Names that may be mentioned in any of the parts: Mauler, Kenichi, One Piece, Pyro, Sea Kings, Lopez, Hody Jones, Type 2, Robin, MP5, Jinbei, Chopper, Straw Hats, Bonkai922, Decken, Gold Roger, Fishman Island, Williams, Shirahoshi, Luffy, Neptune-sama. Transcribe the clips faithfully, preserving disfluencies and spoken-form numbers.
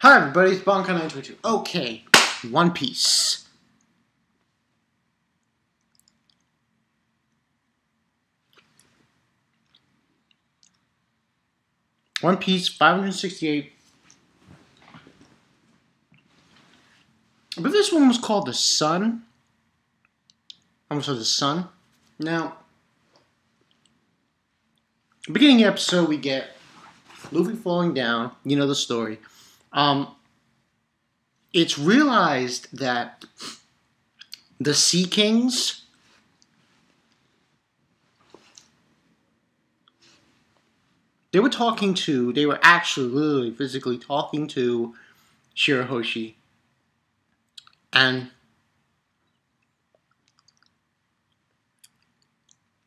Hi everybody, it's Bonkai nine twenty-two. Okay, One Piece. One Piece, five hundred sixty-eight. But this one was called The Sun. I'm sorry, The Sun. Now, beginning of the episode, we get Luffy falling down. You know the story. Um, it's realized that the Sea Kings they were talking to, they were actually literally physically talking to Shirahoshi, and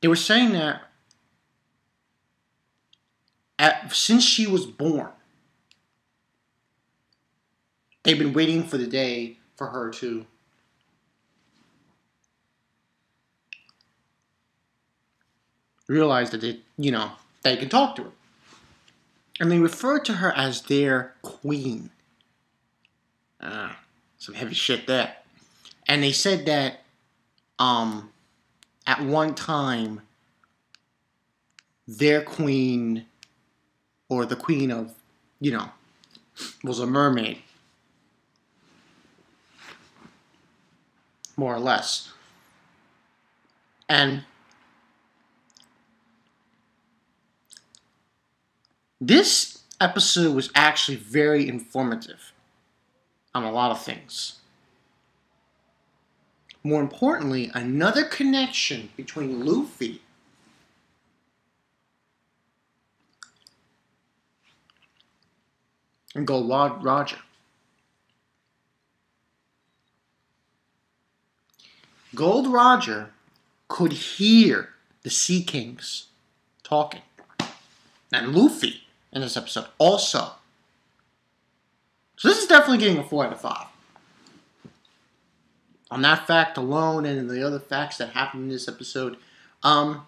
they were saying that at, since she was born, they've been waiting for the day for her to realize that they, you know, they can talk to her. And they refer to her as their queen. Ah, some heavy shit there. And they said that um, at one time, their queen, or the queen of, you know, was a mermaid. More or less. And this episode was actually very informative on a lot of things. More importantly, another connection between Luffy and Gold Roger. Gold Roger could hear the Sea Kings talking. And Luffy in this episode also. So this is definitely getting a four out of five. On that fact alone and the other facts that happened in this episode. Um,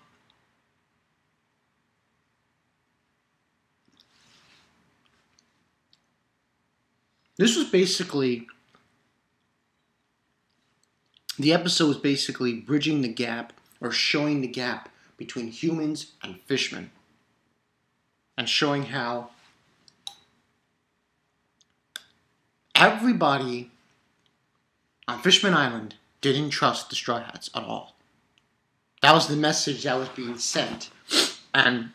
this was basically... The episode was basically bridging the gap, or showing the gap, between humans and fishmen. And showing how everybody on Fishman Island didn't trust the Straw Hats at all. That was the message that was being sent. And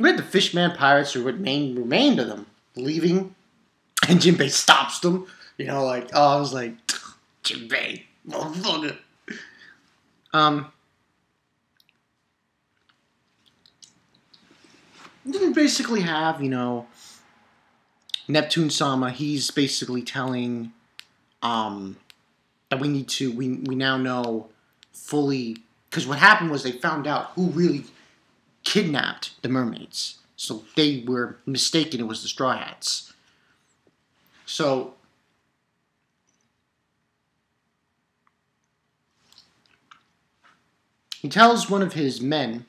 we had the Fishman Pirates who remained, remained of them, leaving, and Jinbei stops them. You know, like, oh, I was like, Jinbei, motherfucker. Um, didn't basically have, you know, Neptune-sama, he's basically telling, um, that we need to, we, we now know fully, because what happened was they found out who really kidnapped the mermaids. So they were mistaken it was the Straw Hats. So he tells one of his men,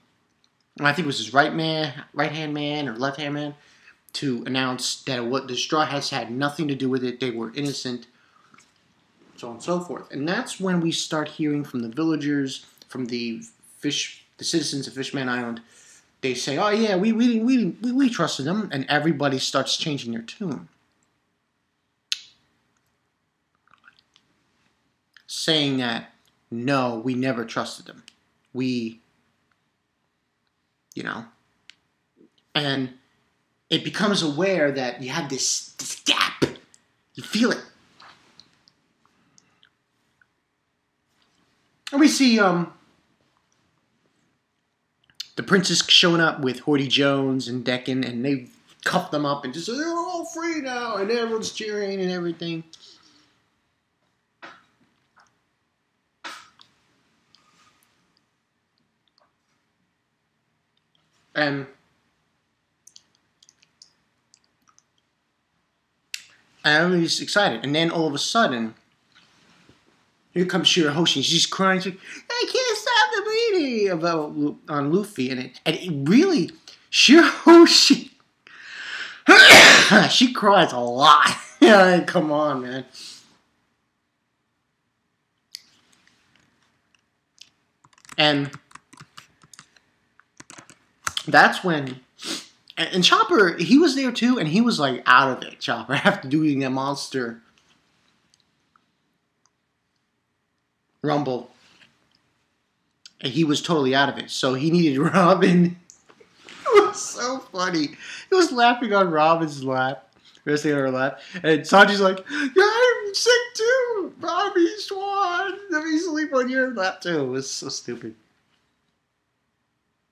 and I think it was his right man, right hand man or left hand man, to announce that what the Straw Hats had nothing to do with it, they were innocent, so on and so forth. And that's when we start hearing from the villagers, from the fish the citizens of Fishman Island. They say, oh yeah, we we, we we we trusted them, and everybody starts changing their tune. Saying that, no, we never trusted them. We, you know. And it becomes aware that you have this, this gap. You feel it. And we see, um... the princess showing up with Hody Jones and Decken, and they cuffed them up and just said, they're all free now, and everyone's cheering and everything. And, and everybody's excited. And then all of a sudden, here comes Shirahoshi. She's crying. She's like, I can't stop Katamari about on Luffy, and it and it really Shirahoshi, she cries a lot. Come on, man. And that's when, and Chopper, he was there too, and he was like out of it, Chopper, after doing that monster rumble. And he was totally out of it, so he needed Robin. It was so funny. He was laughing on Robin's lap, resting on her lap, and Sanji's like, yeah, I'm sick too, Robbie Swan, let me sleep on your lap too. It was so stupid.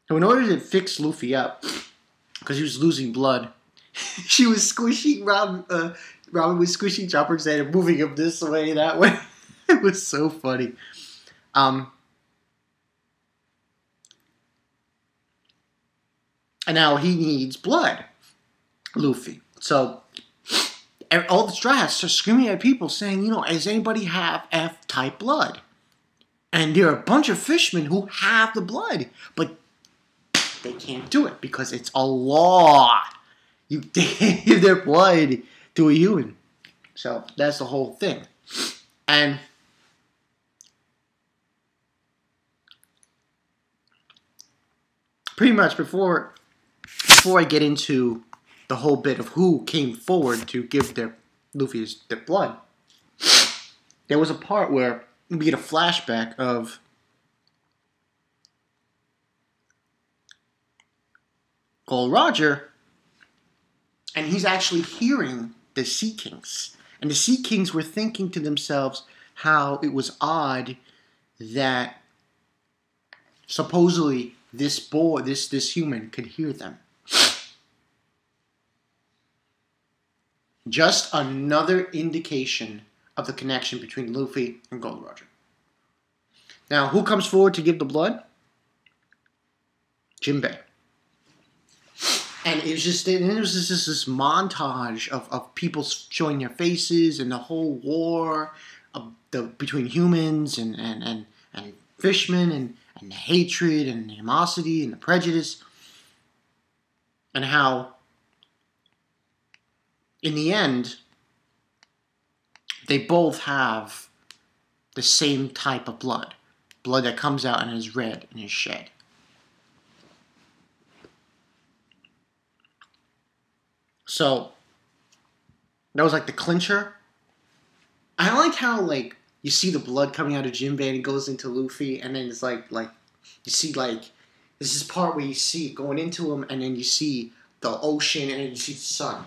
So in order to fix Luffy up, because he was losing blood, she was squishing Robin, uh, Robin was squishing Chopper's head and moving him this way, that way. It was so funny. Um, and now he needs blood, Luffy. So all the Straw Hats are screaming at people saying, you know, does anybody have F type blood? And there are a bunch of fishermen who have the blood, but they can't do it because it's a law. You can't give their blood to a human. So that's the whole thing. And pretty much before before I get into the whole bit of who came forward to give their Luffy's their blood, there was a part where we get a flashback of Gold Roger, and he's actually hearing the Sea Kings. And the Sea Kings were thinking to themselves how it was odd that supposedly this boy, this this human could hear them. Just another indication of the connection between Luffy and Gold Roger. Now, who comes forward to give the blood? Jinbei. And it was just, and it was just this, this montage of, of people showing their faces and the whole war of the, between humans and, and, and, and fishmen and, and the hatred and the animosity and the prejudice. And how, in the end, they both have the same type of blood. Blood that comes out and is red and is shed. So that was like the clincher. I like how like you see the blood coming out of Jinbei and it goes into Luffy, and then it's like like you see like this is part where you see it going into him, and then you see the ocean, and then you see the sun.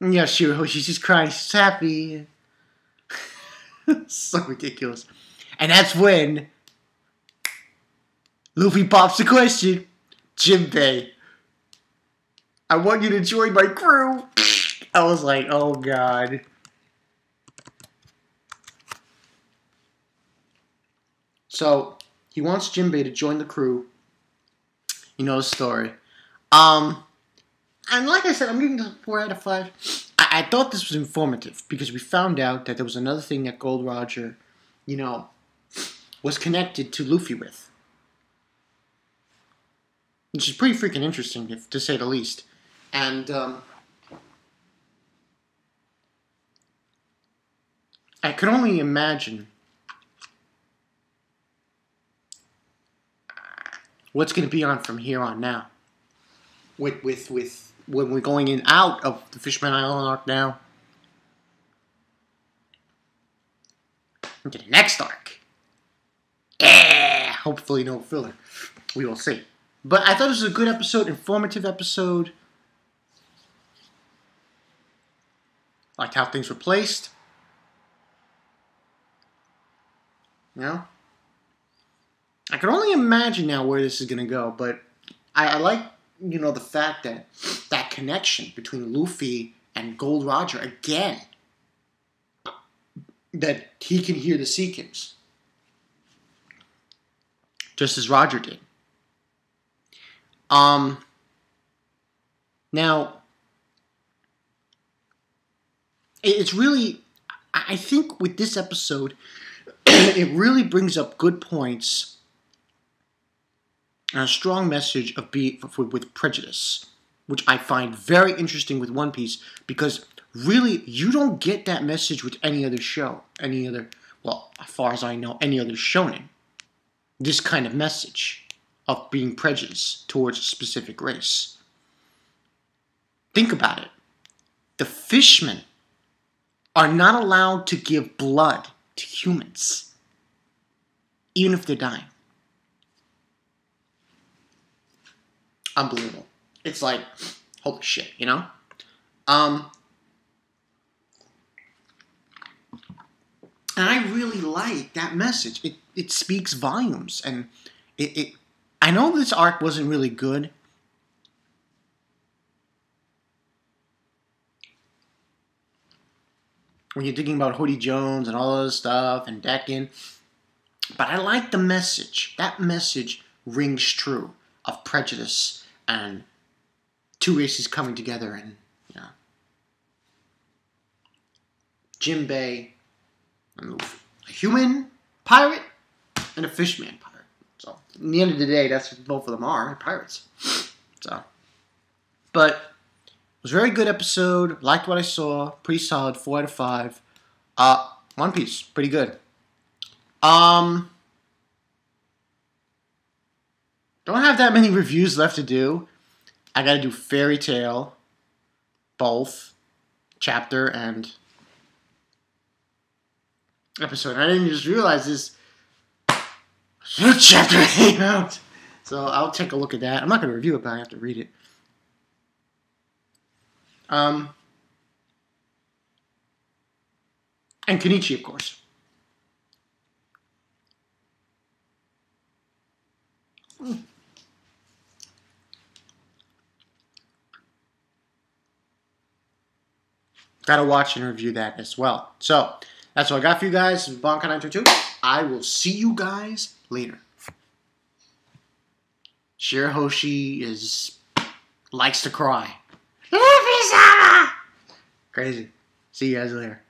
And yeah, Shirahoshi's just crying, she's happy. So ridiculous. And that's when Luffy pops the question, Jinbei, I want you to join my crew. I was like, oh god. So he wants Jinbei to join the crew. You know the story. Um, and like I said, I'm giving this four out of five. I, I thought this was informative because we found out that there was another thing that Gold Roger, you know, was connected to Luffy with, which is pretty freaking interesting, if, to say the least. And um, I could only imagine what's going to be on from here on now. With with with when we're going in out of the Fishman Island arc now into the next arc. Yeah, hopefully no filler. We will see. But I thought this was a good episode, informative episode. Liked how things were placed. You know? I can only imagine now where this is going to go, but I, I like, you know, the fact that that connection between Luffy and Gold Roger again. That he can hear the Sea Kings. Just as Roger did. Um, now, it's really, I think with this episode, it really brings up good points and a strong message of be for, with prejudice, which I find very interesting with One Piece, because really you don't get that message with any other show, any other, well, as far as I know, any other shonen. This kind of message of being prejudiced towards a specific race. Think about it. The fishmen are not allowed to give blood to humans, even if they're dying. Unbelievable. It's like, holy shit, you know? Um, and I really like that message. It, it speaks volumes. And it, it, I know this arc wasn't really good. When you're thinking about Hody Jones and all this stuff and Decken. But I like the message. That message rings true of prejudice and two races coming together and, you know, Jinbei and Luffy. A human pirate and a fishman pirate. So, in the end of the day, that's what both of them are, pirates. So, but... it was a very good episode. Liked what I saw. Pretty solid. four out of five. Uh, One Piece. Pretty good. Um, don't have that many reviews left to do. I gotta do Fairy Tail. Both. Chapter and episode. I didn't just realize this. New chapter came out. So I'll take a look at that. I'm not gonna review it, but I have to read it. Um, and Kenichi, of course. Mm. Gotta watch and review that as well. So, that's all I got for you guys. This is Bonkai nine two two. I will see you guys later. Shirahoshi is... likes to cry. Crazy. See you guys later.